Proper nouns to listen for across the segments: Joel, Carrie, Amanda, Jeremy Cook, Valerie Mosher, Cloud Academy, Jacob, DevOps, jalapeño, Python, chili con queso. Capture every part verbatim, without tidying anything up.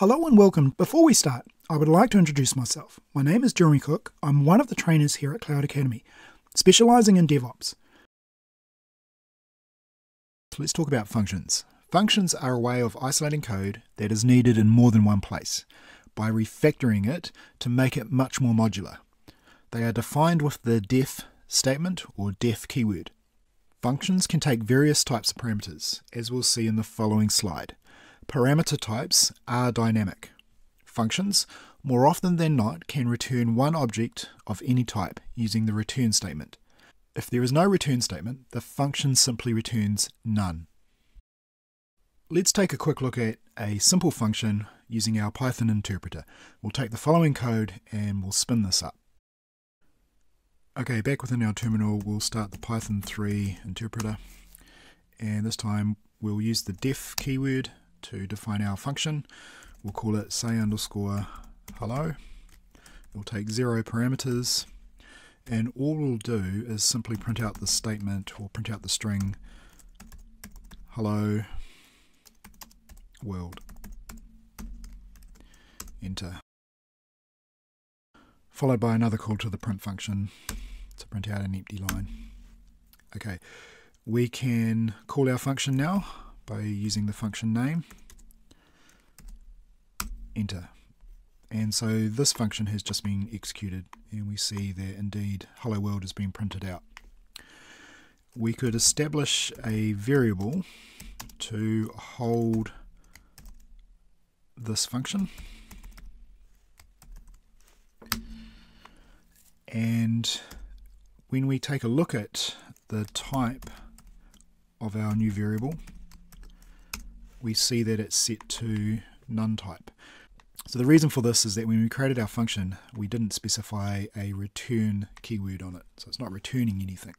Hello and welcome. Before we start, I would like to introduce myself. My name is Jeremy Cook. I'm one of the trainers here at Cloud Academy, specializing in DevOps. Let's talk about functions. Functions are a way of isolating code that is needed in more than one place by refactoring it to make it much more modular. They are defined with the def statement or def keyword. Functions can take various types of parameters, as we'll see in the following slide. Parameter types are dynamic. Functions, more often than not, can return one object of any type using the return statement. If there is no return statement, the function simply returns none. Let's take a quick look at a simple function using our Python interpreter. We'll take the following code and we'll spin this up. Okay, back within our terminal, we'll start the Python three interpreter. And this time we'll use the def keyword to define our function. We'll call it say underscore hello. We'll take zero parameters, and all we'll do is simply print out the statement or print out the string hello world. Enter. Followed by another call to the print function to print out an empty line. Okay, we can call our function now by using the function name, enter. And so this function has just been executed, and we see that indeed hello world has been printed out. We could establish a variable to hold this function, and when we take a look at the type of our new variable, we see that it's set to none type. So the reason for this is that when we created our function, we didn't specify a return keyword on it, so it's not returning anything.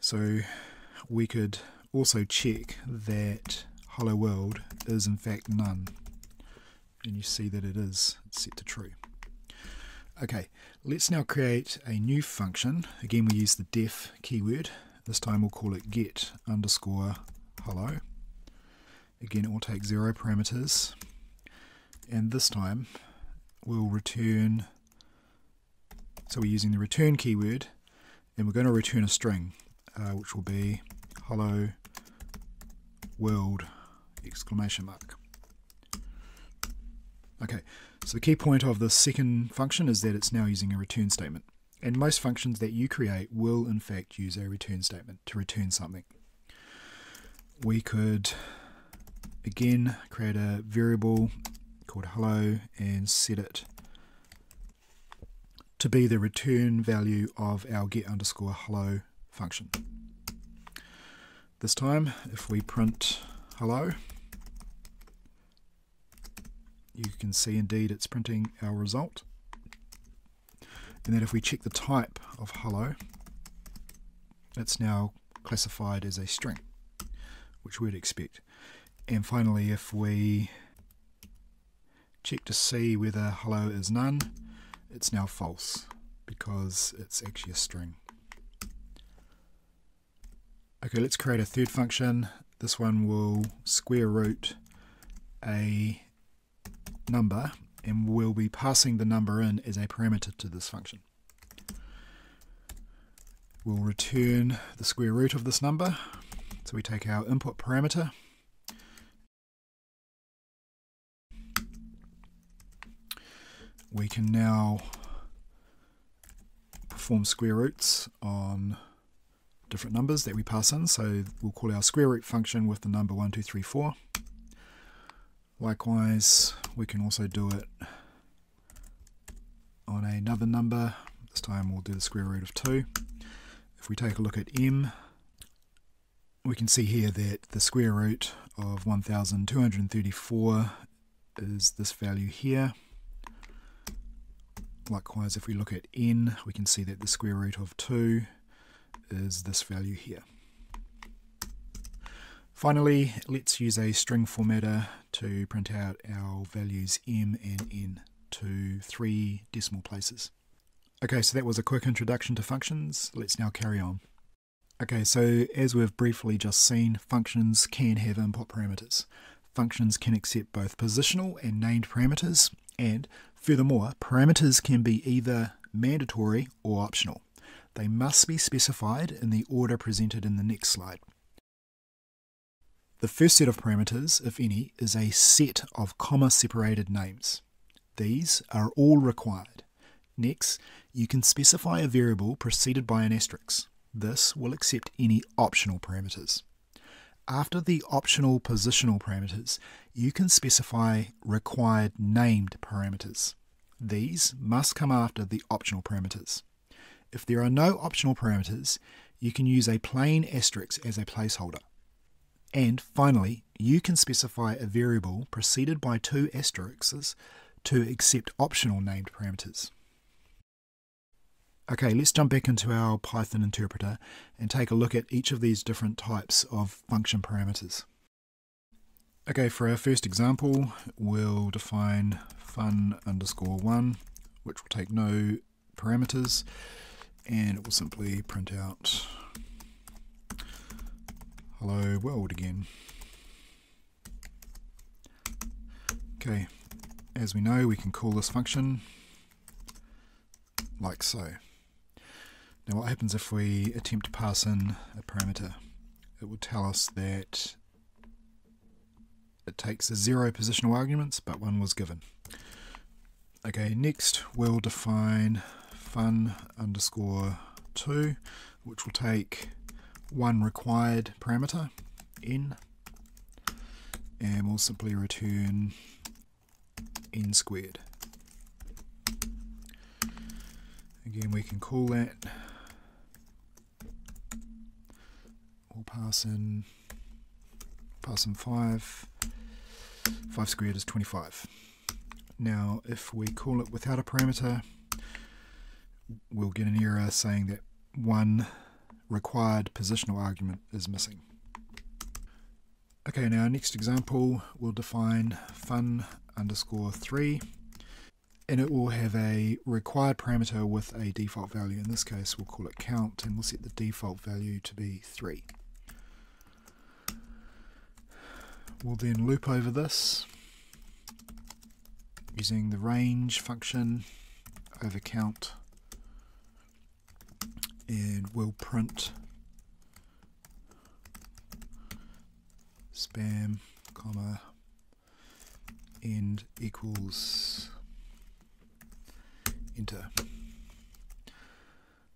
So we could also check that hello world is in fact none, and you see that it is set to true. Okay, let's now create a new function. Again, we use the def keyword. This time we'll call it get underscore hello. Again, it will take zero parameters, and this time we'll return, so we're using the return keyword, and we're going to return a string, uh, which will be hello world exclamation mark. Okay, so the key point of the second function is that it's now using a return statement, and most functions that you create will in fact use a return statement to return something. We could again create a variable called hello and set it to be the return value of our get underscore hello function. This time, if we print hello, you can see indeed it's printing our result. And then if we check the type of hello, it's now classified as a string, which we'd expect. And finally, if we check to see whether hello is none, it's now false because it's actually a string. Okay, let's create a third function. This one will square root a number, and we'll be passing the number in as a parameter to this function. We'll return the square root of this number. So we take our input parameter, we can now perform square roots on different numbers that we pass in, so we'll call our square root function with the number one, two, three, four. Likewise, we can also do it on another number. This time we'll do the square root of two. If we take a look at m, we can see here that the square root of one thousand two hundred thirty-four is this value here. Likewise, if we look at n, we can see that the square root of two is this value here. Finally, let's use a string formatter to print out our values m and n to three decimal places. Okay, so that was a quick introduction to functions. Let's now carry on. Okay, so as we've briefly just seen, functions can have input parameters. Functions can accept both positional and named parameters, and furthermore, parameters can be either mandatory or optional. They must be specified in the order presented in the next slide. The first set of parameters, if any, is a set of comma-separated names. These are all required. Next, you can specify a variable preceded by an asterisk. This will accept any optional parameters. After the optional positional parameters, you can specify required named parameters. These must come after the optional parameters. If there are no optional parameters, you can use a plain asterisk as a placeholder. And finally, you can specify a variable preceded by two asterisks to accept optional named parameters. Okay, let's jump back into our Python interpreter and take a look at each of these different types of function parameters. Okay, for our first example, we'll define fun underscore one, which will take no parameters, and it will simply print out hello world again. Okay, as we know, we can call this function like so. Now what happens if we attempt to pass in a parameter? It will tell us that it takes zero positional arguments, but one was given. Okay, next we'll define fun underscore two, which will take one required parameter, n, and we'll simply return n squared. Again, we can call that, we'll pass in, pass in five, five squared is twenty-five. Now, if we call it without a parameter, we'll get an error saying that one required positional argument is missing. Okay, now next example, we'll define fun underscore three, and it will have a required parameter with a default value. In this case, we'll call it count, and we'll set the default value to be three. We'll then loop over this using the range function over count, and we'll print spam comma end equals enter.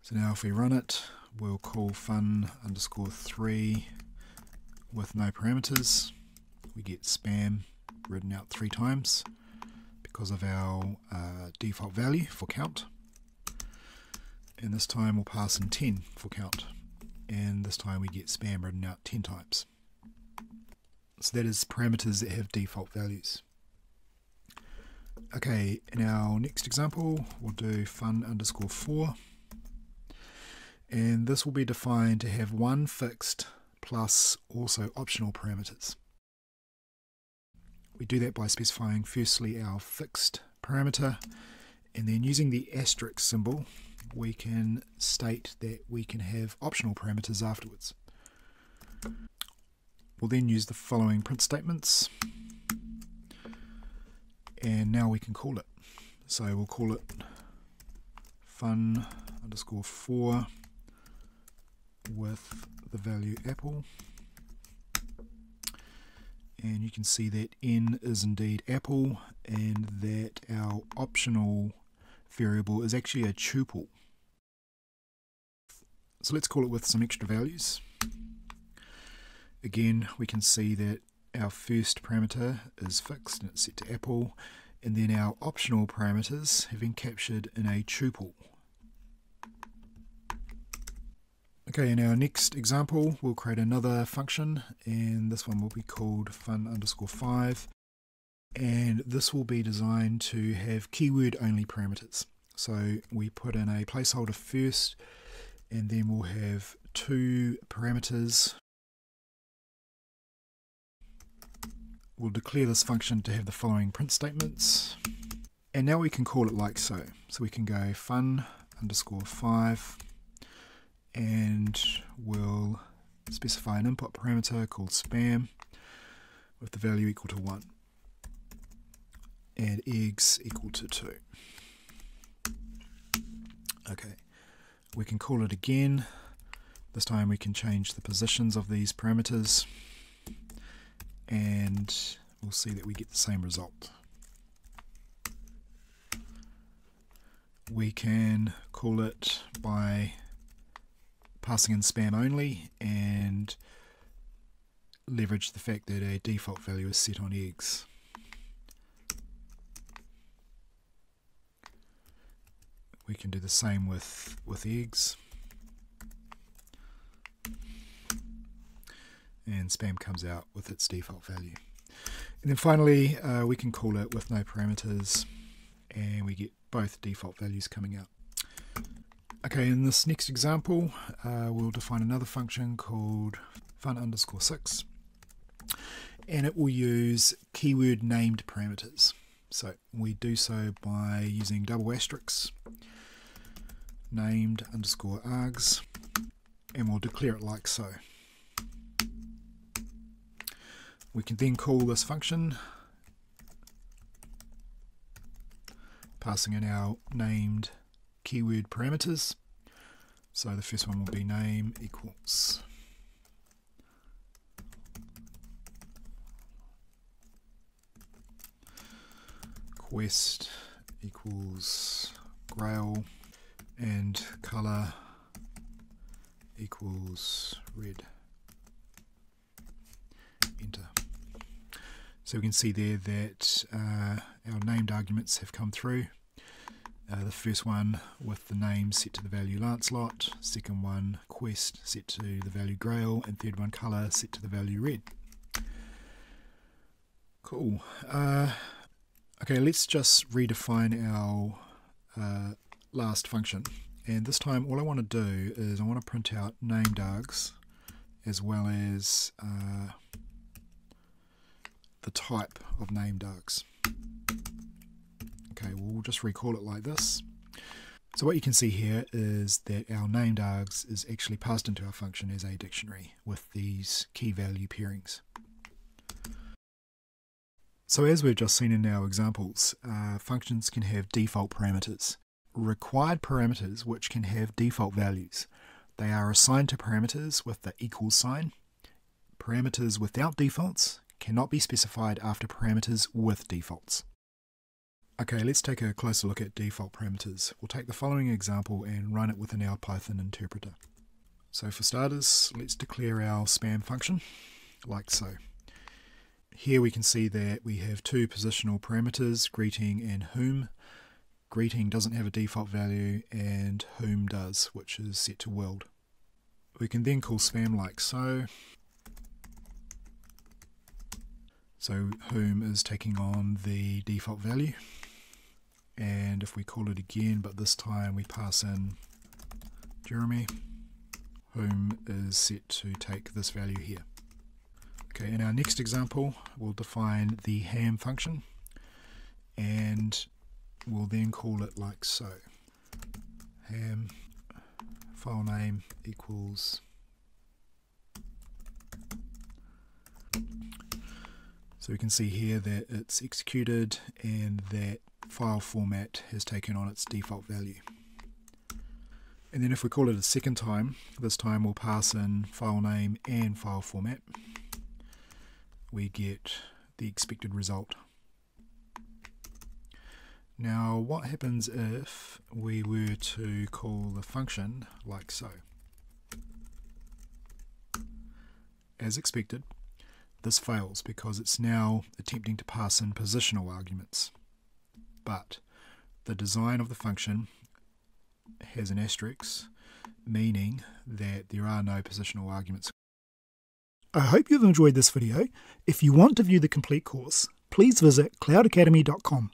So now if we run it, we'll call fun underscore three with no parameters. We get spam written out three times because of our uh, default value for count. And this time we'll pass in ten for count. And this time we get spam written out ten times. So that is parameters that have default values. Okay, in our next example, we'll do fun underscore four, and this will be defined to have one fixed plus also optional parameters. We do that by specifying firstly our fixed parameter, and then using the asterisk symbol, we can state that we can have optional parameters afterwards. We'll then use the following print statements, and now we can call it. So we'll call it fun underscore four with the value apple, and you can see that n is indeed apple, and that our optional variable is actually a tuple. So let's call it with some extra values. Again, we can see that our first parameter is fixed and it's set to apple, and then our optional parameters have been captured in a tuple. Okay, in our next example, we'll create another function, and this one will be called fun underscore five, and this will be designed to have keyword only parameters. So we put in a placeholder first, and then we'll have two parameters. We'll declare this function to have the following print statements, and now we can call it like so. So we can go fun underscore five, and we'll specify an input parameter called spam. with the value equal to one and eggs equal to two. Okay, we can call it again. This time we can change the positions of these parameters and we'll see that we get the same result. We can call it by passing in span only and leverage the fact that a default value is set on eggs. We can do the same with, with eggs. And spam comes out with its default value. And then finally, uh, we can call it with no parameters, and we get both default values coming out. Okay, in this next example, uh, we'll define another function called fun underscore six, and it will use keyword named parameters. So we do so by using double asterisks, named underscore args, and we'll declare it like so. We can then call this function, passing in our named keyword parameters. So the first one will be name equals. Quest equals grail and color equals red. Enter. So we can see there that uh, our named arguments have come through. Uh, the first one with the name set to the value Lancelot, second one quest set to the value grail, and third one color set to the value red. Cool. Uh, okay, let's just redefine our uh, last function. And this time all I want to do is I want to print out named args as well as uh, the type of named args. Okay, we'll just recall it like this. So what you can see here is that our named args is actually passed into our function as a dictionary with these key value pairings. So as we've just seen in our examples, uh, functions can have default parameters. Required parameters which can have default values. They are assigned to parameters with the equal sign. Parameters without defaults cannot be specified after parameters with defaults. Okay, let's take a closer look at default parameters. We'll take the following example and run it within our Python interpreter. So for starters, let's declare our spam function, like so. Here we can see that we have two positional parameters, greeting and whom. Greeting doesn't have a default value and whom does, which is set to world. We can then call spam like so. So whom is taking on the default value. And if we call it again, but this time we pass in Jeremy, whom is set to take this value here. Okay, in our next example, we'll define the ham function and we'll then call it like so. Ham file name equals. So we can see here that it's executed and that file format has taken on its default value. And then if we call it a second time, this time we'll pass in file name and file format. We get the expected result. Now what happens if we were to call the function like so? As expected, this fails because it's now attempting to pass in positional arguments. But the design of the function has an asterisk, meaning that there are no positional arguments. I hope you've enjoyed this video. If you want to view the complete course, please visit cloud academy dot com.